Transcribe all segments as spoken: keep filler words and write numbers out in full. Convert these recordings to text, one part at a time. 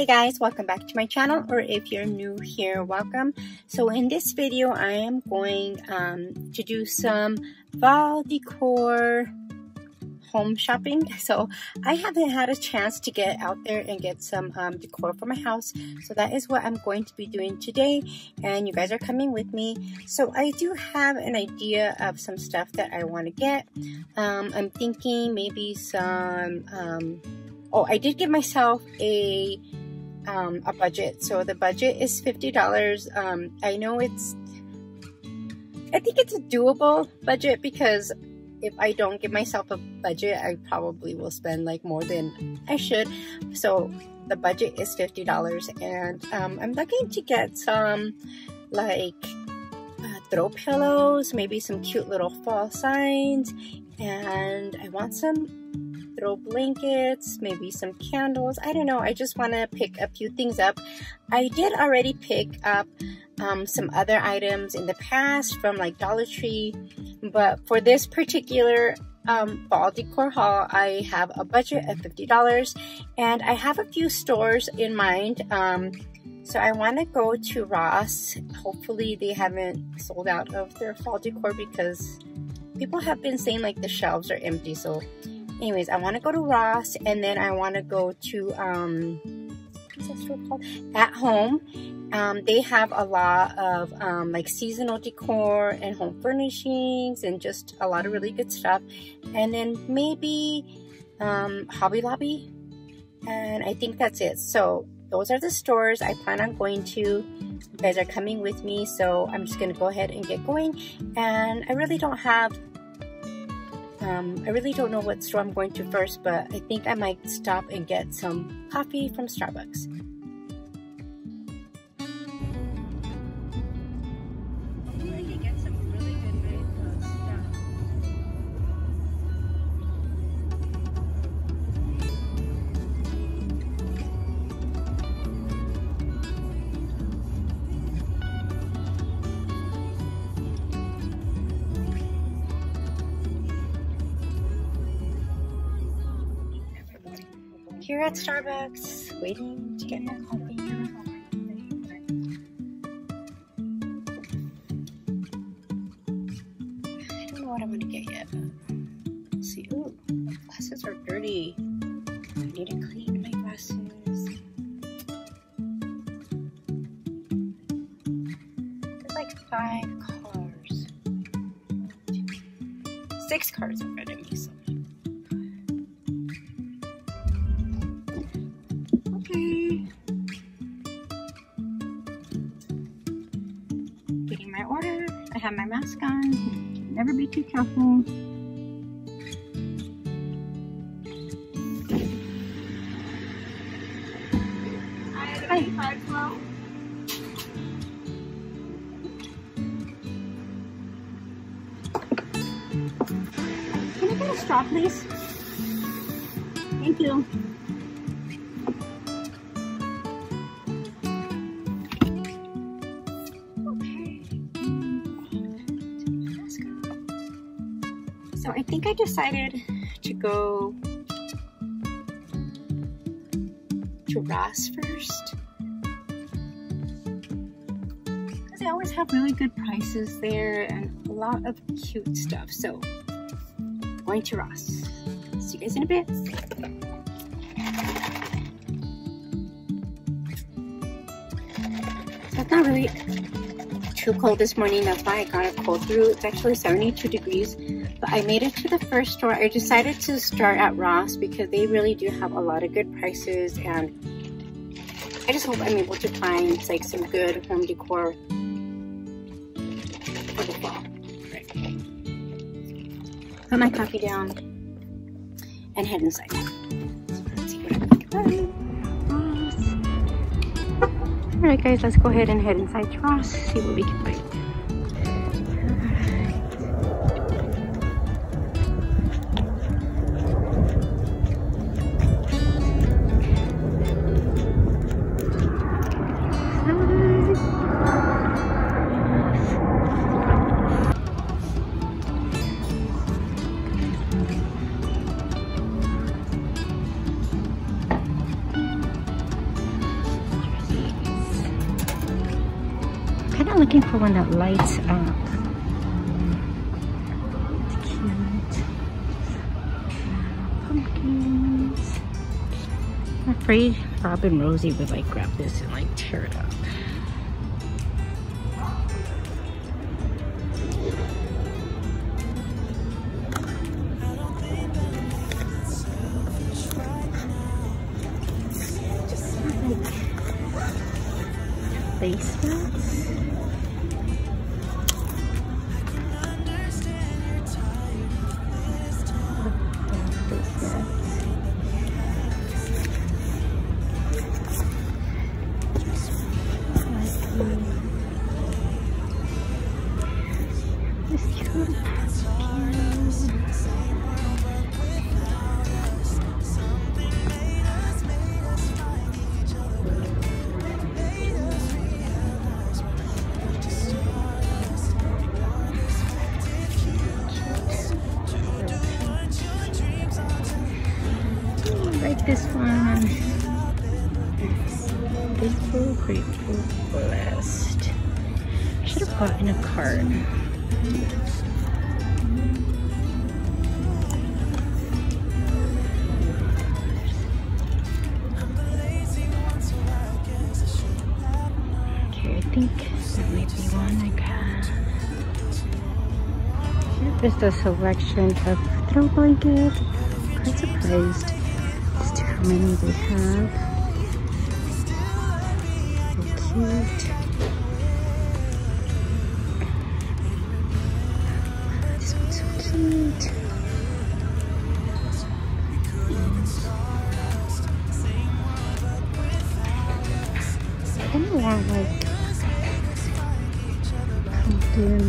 Hey guys, welcome back to my channel, or if you're new here, welcome. So in this video I am going um, to do some fall decor home shopping. So I haven't had a chance to get out there and get some um, decor for my house, so that is what I'm going to be doing today, and you guys are coming with me. So I do have an idea of some stuff that I want to get. um, I'm thinking maybe some um, oh, I did give myself a um, a budget. So the budget is fifty dollars. Um, I know it's, I think it's a doable budget, because if I don't give myself a budget, I probably will spend like more than I should. So the budget is fifty dollars, and um, I'm looking to get some like uh, throw pillows, maybe some cute little fall signs, and I want some throw blankets, maybe some candles. I don't know, I just want to pick a few things up. I did already pick up um, some other items in the past from like Dollar Tree, but for this particular um, fall decor haul, I have a budget of fifty dollars, and I have a few stores in mind. Um, so I want to go to Ross. Hopefully they haven't sold out of their fall decor, because people have been saying like the shelves are empty. So anyways, I want to go to Ross, and then I want to go to um, what's that store called? At Home. Um, they have a lot of um, like seasonal decor and home furnishings, and just a lot of really good stuff. And then maybe um, Hobby Lobby, and I think that's it. So those are the stores I plan on going to. You guys are coming with me, so I'm just gonna go ahead and get going. And I really don't have. Um, I really don't know what store I'm going to first, but I think I might stop and get some coffee from Starbucks. Here at Starbucks, waiting to get my coffee. I don't know what I want to get yet. Let's see, ooh, my glasses are dirty. I need to clean my glasses. There's like five cars. Six cars in front of me, so. Have my mask on. Never be too careful. Hi. Hi. Can I get a straw, please? Thank you. So I think I decided to go to Ross first, because they always have really good prices there and a lot of cute stuff. So going to Ross. See you guys in a bit. So it's not really too cold this morning, that's why I got a cold brew. It's actually seventy-two degrees, but I made it to the first store. I decided to start at Ross because they really do have a lot of good prices, and I just hope I'm able to find like some good home decor for the fall. Right. Put my coffee down and head inside. So let's see what I think about. Alright guys, let's go ahead and head inside to Ross, see what we can find. looking for one that lights up. It's cute. Pumpkins. I'm afraid Rob and Rosie would like grab this and like tear it up. Basements. This one, grateful, grateful, blessed. Should have gotten a card. Okay, I think there might be one I got. Just a selection of throw blankets. Quite surprised. How many they have. So cute. This one's so cute. I kind of want like pumpkin.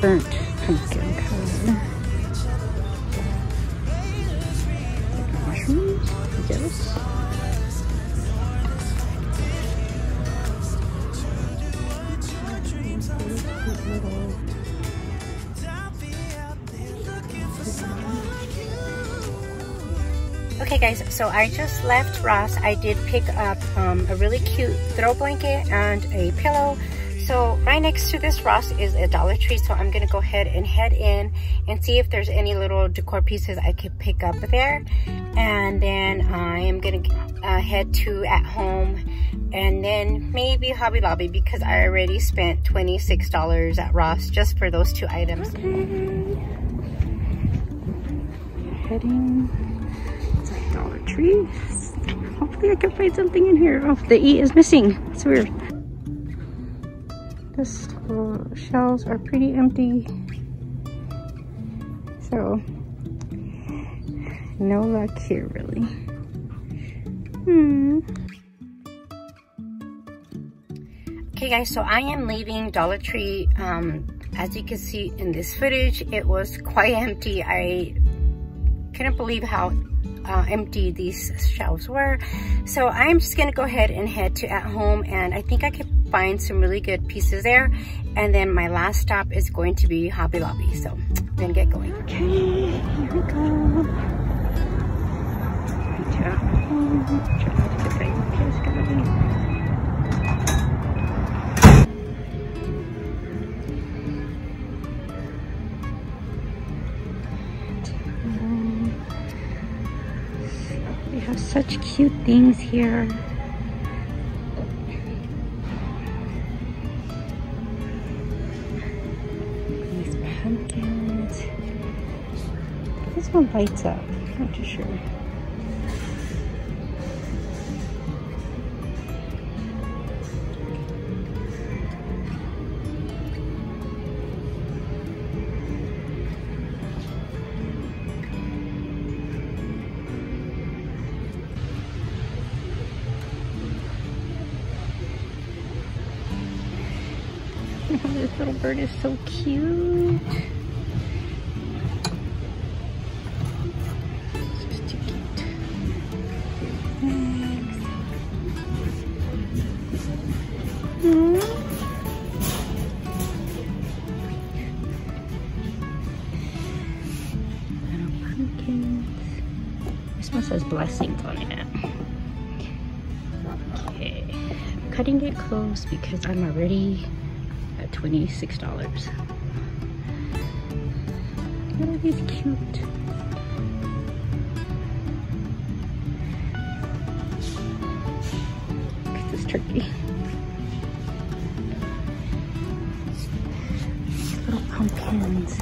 Burnt pumpkin color. Mushrooms, yes. Okay guys, so I just left Ross. I did pick up um, a really cute throw blanket and a pillow. So right next to this Ross is a Dollar Tree, so I'm gonna go ahead and head in and see if there's any little decor pieces I could pick up there. And then I am gonna uh, head to At Home and then maybe Hobby Lobby because I already spent twenty-six dollars at Ross just for those two items. Okay. Heading to the Dollar Tree. Hopefully I can find something in here. Oh, the E is missing, it's weird. This little shelves are pretty empty, so no luck here really. Hmm. Okay guys, so I am leaving Dollar Tree. Um, as you can see in this footage, it was quite empty. I couldn't believe how Uh, empty these shelves were. So I'm just gonna go ahead and head to At Home, and I think I could find some really good pieces there. And then my last stop is going to be Hobby Lobby. So I'm gonna get going. Okay, here we go. At Home. Such cute things here. These pumpkins. This one lights up. I'm not too sure. This little bird is so cute. This one says blessings on it. Okay, I'm cutting it close because I'm already at twenty-six dollars. Look at these cute. Look at this turkey. These little pumpkins.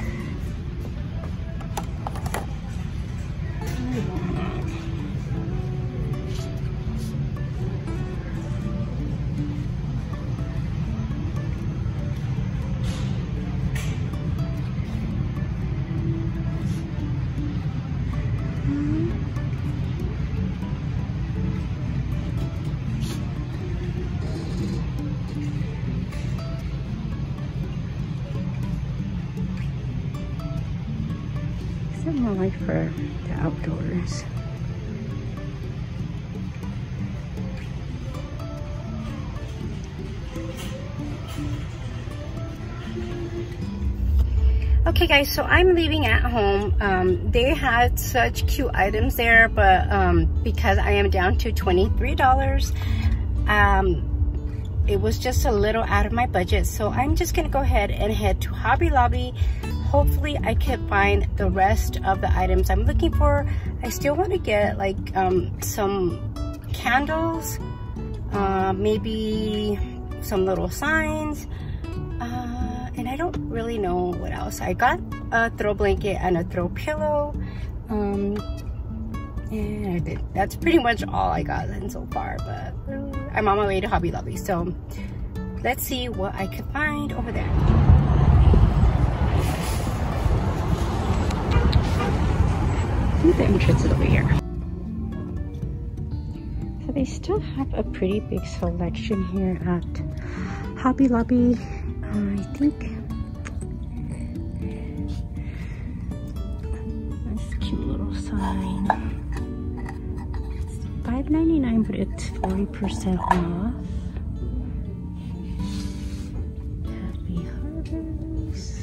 I don't like for the outdoors. Okay guys, so I'm leaving at home. Um, they had such cute items there, but um, because I am down to twenty-three dollars, um, it was just a little out of my budget. So I'm just gonna go ahead and head to Hobby Lobby. Hopefully I can find the rest of the items I'm looking for. I still want to get like um, some candles, uh, maybe some little signs, uh, and I don't really know what else. I got a throw blanket and a throw pillow, um, and I did. That's pretty much all I got in so far, but I'm on my way to Hobby Lobby. So let's see what I can find over there. The entrance is over here. So they still have a pretty big selection here at Hobby Lobby. Uh, I think this cute little sign. It's five ninety-nine, but it's forty percent off. Happy Harvest.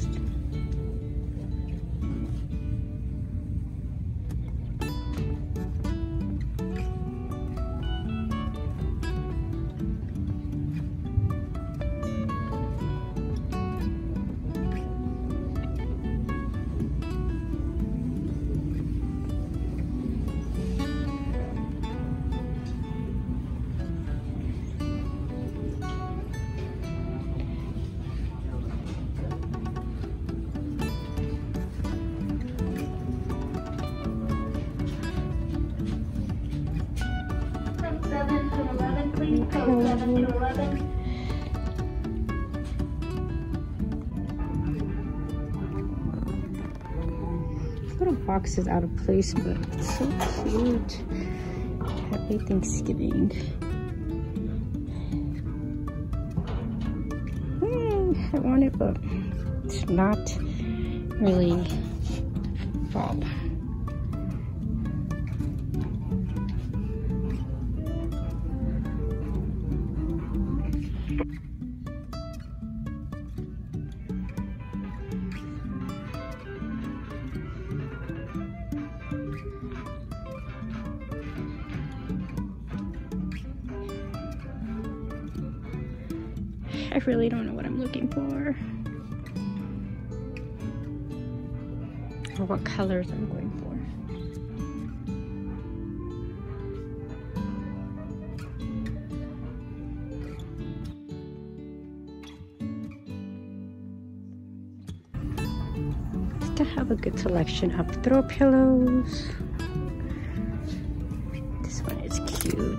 This little box is out of place, but it's so cute. Happy Thanksgiving. Mm, I want it, but it's not really fall. I really don't know what I'm looking for or what colors I'm going for. To have a good selection of throw pillows. This one is cute.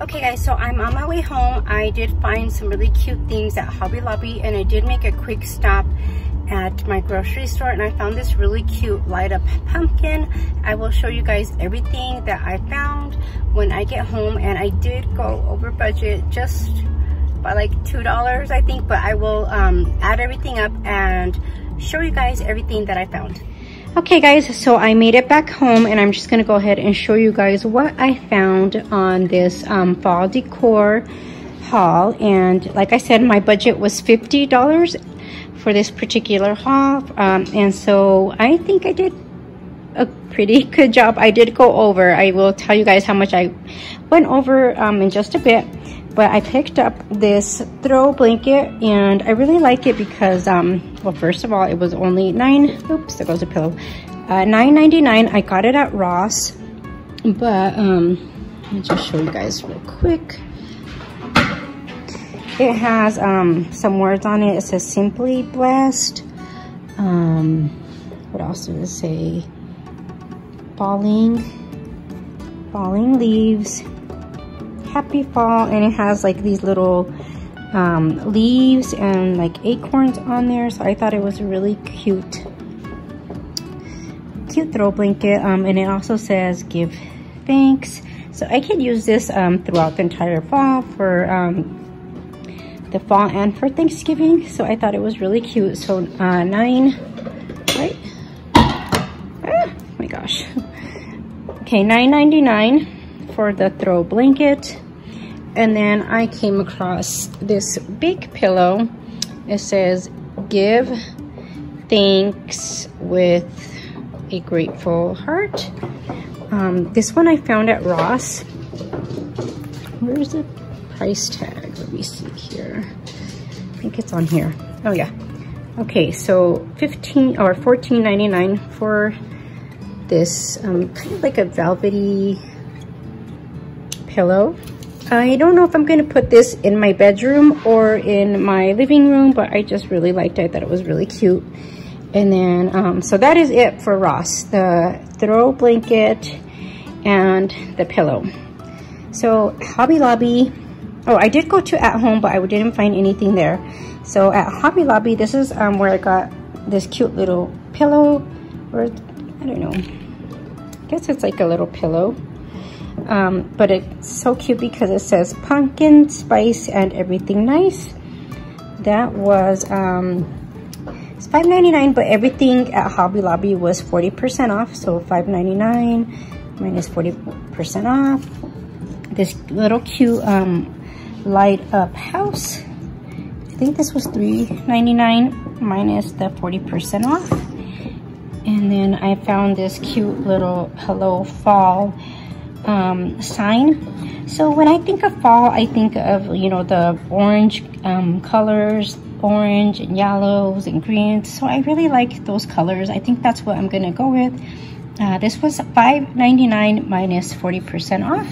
Okay guys, so I'm on my way home. I did find some really cute things at Hobby Lobby, and I did make a quick stop at my grocery store, and I found this really cute light up pumpkin. I will show you guys everything that I found when I get home, and I did go over budget just by like two dollars, I think, but I will um, add everything up and show you guys everything that I found. Okay guys, so I made it back home, and I'm just gonna go ahead and show you guys what I found on this um, fall decor haul. And like I said, my budget was fifty dollars for this particular haul, um, and so I think I did a pretty good job. I did go over. I will tell you guys how much I went over um, in just a bit, but I picked up this throw blanket, and I really like it because um, well, first of all, it was only nine, oops, there goes a pillow, uh, nine ninety-nine. I got it at Ross, but um, let me just show you guys real quick. It has um, some words on it. It says simply blessed. Um, what else does it say? Falling, falling leaves, happy fall. And it has like these little um, leaves and like acorns on there. So I thought it was a really cute, cute throw blanket. Um, and it also says give thanks. So I could use this um, throughout the entire fall for um, the fall and for Thanksgiving. So I thought it was really cute. So uh, nine, right? Ah, oh my gosh. Okay, nine ninety-nine for the throw blanket. And then I came across this big pillow. It says, give thanks with a grateful heart. Um, this one I found at Ross. Where's the price tag? Let me see here. I think it's on here. Oh yeah. Okay, so fifteen or fourteen ninety-nine for this um, kind of like a velvety pillow. I don't know if I'm going to put this in my bedroom or in my living room, but I just really liked it. I thought it was really cute. And then, um, so that is it for Ross. The throw blanket and the pillow. So Hobby Lobby. Oh, I did go to At Home, but I didn't find anything there. So at Hobby Lobby, this is um, where I got this cute little pillow. Or, I don't know. I guess it's like a little pillow. Um, but it's so cute because it says pumpkin, spice, and everything nice. That was um, it's five ninety-nine, but everything at Hobby Lobby was forty percent off. So five ninety-nine minus forty percent off. This little cute... Um, light up house. I think this was three ninety-nine minus the forty percent off. And then I found this cute little hello fall um, sign. So when I think of fall, I think of, you know, the orange um, colors, orange and yellows and greens. So I really like those colors. I think that's what I'm gonna go with. Uh, this was five ninety-nine minus forty percent off.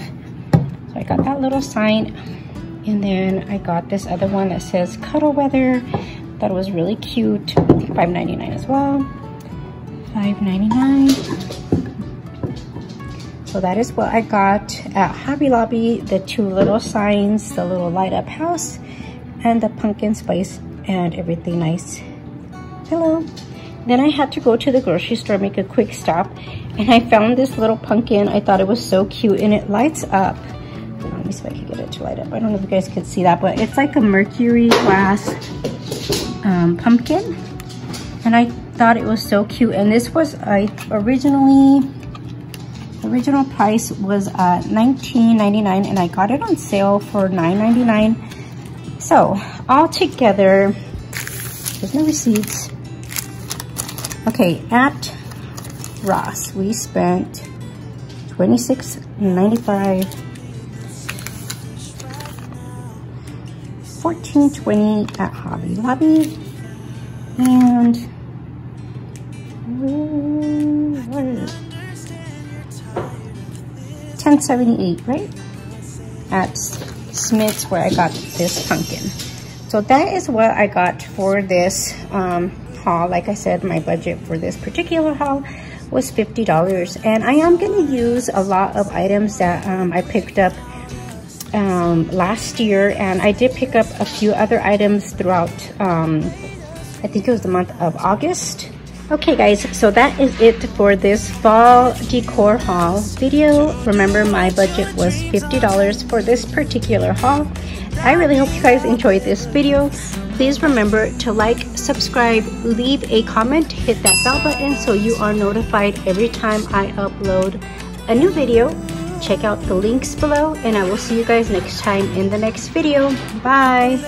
So I got that little sign. And then I got this other one that says cuddle weather. That was really cute. I think five ninety-nine as well. five ninety-nine. So that is what I got at Hobby Lobby. The two little signs, the little light up house, and the pumpkin spice and everything nice. Hello. Then I had to go to the grocery store, make a quick stop. And I found this little pumpkin. I thought it was so cute, and it lights up. Let me see if I can get it to light up. I don't know if you guys could see that, but it's like a mercury glass um, pumpkin. And I thought it was so cute. And this was uh, originally, original price was uh, nineteen ninety-nine, and I got it on sale for nine ninety-nine. So all together, there's no receipts. Okay, at Ross, we spent twenty-six ninety-five. fourteen twenty at Hobby Lobby, and what is it? ten seventy-eight, right? At Smith's, where I got this pumpkin. So that is what I got for this um, haul. Like I said, my budget for this particular haul was fifty dollars, and I am going to use a lot of items that um, I picked up Um, last year, and I did pick up a few other items throughout um, I think it was the month of August. Okay guys, so that is it for this fall decor haul video. Remember, my budget was fifty dollars for this particular haul. I really hope you guys enjoyed this video. Please remember to like, subscribe, leave a comment, hit that bell button so you are notified every time I upload a new video. Check out the links below, and I will see you guys next time in the next video. Bye!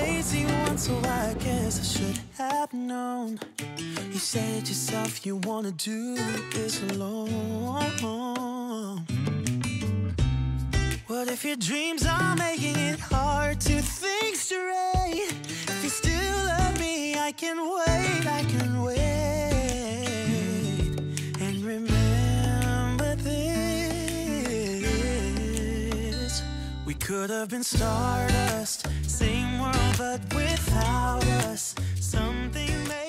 You said it yourself, you wanna do this alone. What if your dreams are making it hard to think straight? If you still love me, I can wait, I can wait. And remember this. We could have been stardust, same world but without us. Something made